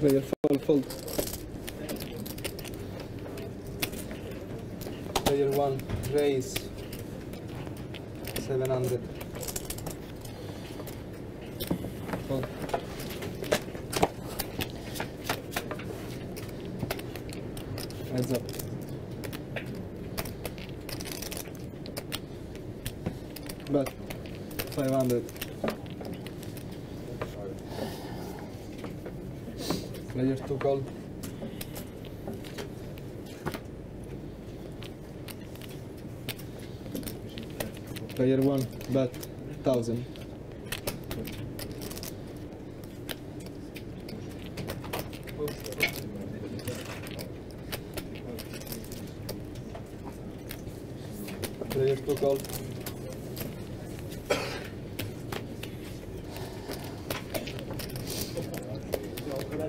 Vad gör full? Player one raise 700. Full. Heads up. But 500. Player two call. Player one bet 1000. Player two call.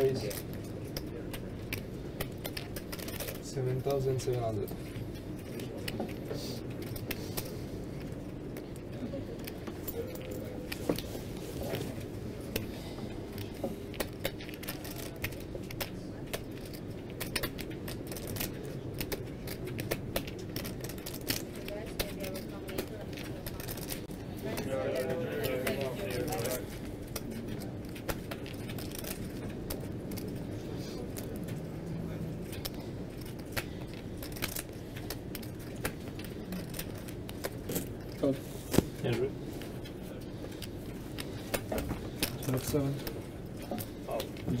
Raise 7,700. Bien joué.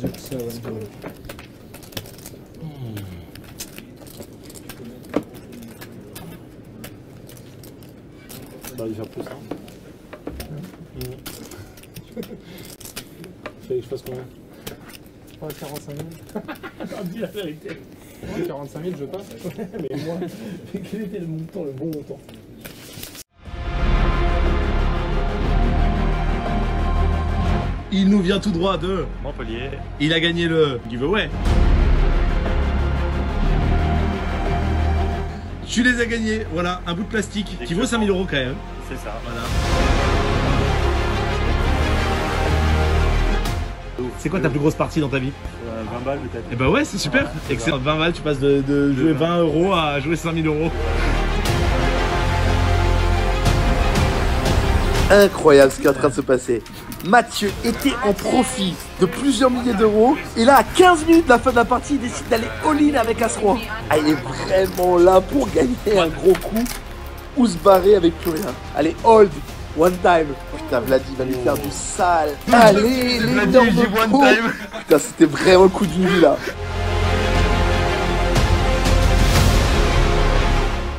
Jack 7. Jack 7. Bah, il va faire plus, hein. Fallait que je fasse combien? 45 000. J'en dis la vérité. 45 000, je passe. Mais moi, quel était le montant, le bon montant? Il nous vient tout droit de Montpellier. Il a gagné le giveaway. Tu les as gagnés, voilà, un bout de plastique. Exactement. Qui vaut 5000 € quand même. C'est ça, voilà. C'est quoi ta plus grosse partie dans ta vie? 20 balles peut-être. Eh bah ouais, c'est super. Ouais, excellent, 20 balles, tu passes de jouer 20 € à jouer 5000 €. Incroyable ce qui est en train de se passer. Mathieu était en profit de plusieurs milliers d'euros et là à 15 minutes de la fin de la partie il décide d'aller all-in avec As-Roi. Ah, il est vraiment là pour gagner un gros coup ou se barrer avec plus rien. Allez, hold, one time. Putain, Vladi va lui faire du sale. Allez, l'énorme coup. Putain, c'était vraiment le coup d'une vie là.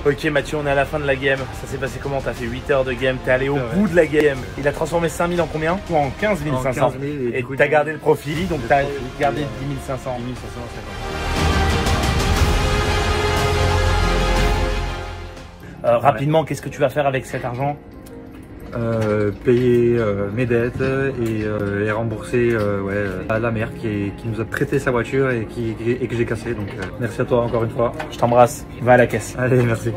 Ok Mathieu, on est à la fin de la game, ça s'est passé comment? T'as fait 8 heures de game, t'es allé au bout de la game. Il a transformé 5000 en combien? En 15 500. En 15 000 et t'as gardé le profit, donc t'as gardé 10 500. 10 550. Rapidement, qu'est-ce que tu vas faire avec cet argent? Payer mes dettes et rembourser à la mère qui nous a prêté sa voiture et que j'ai cassé, donc merci à toi encore une fois. Je t'embrasse, va à la caisse. Allez, merci.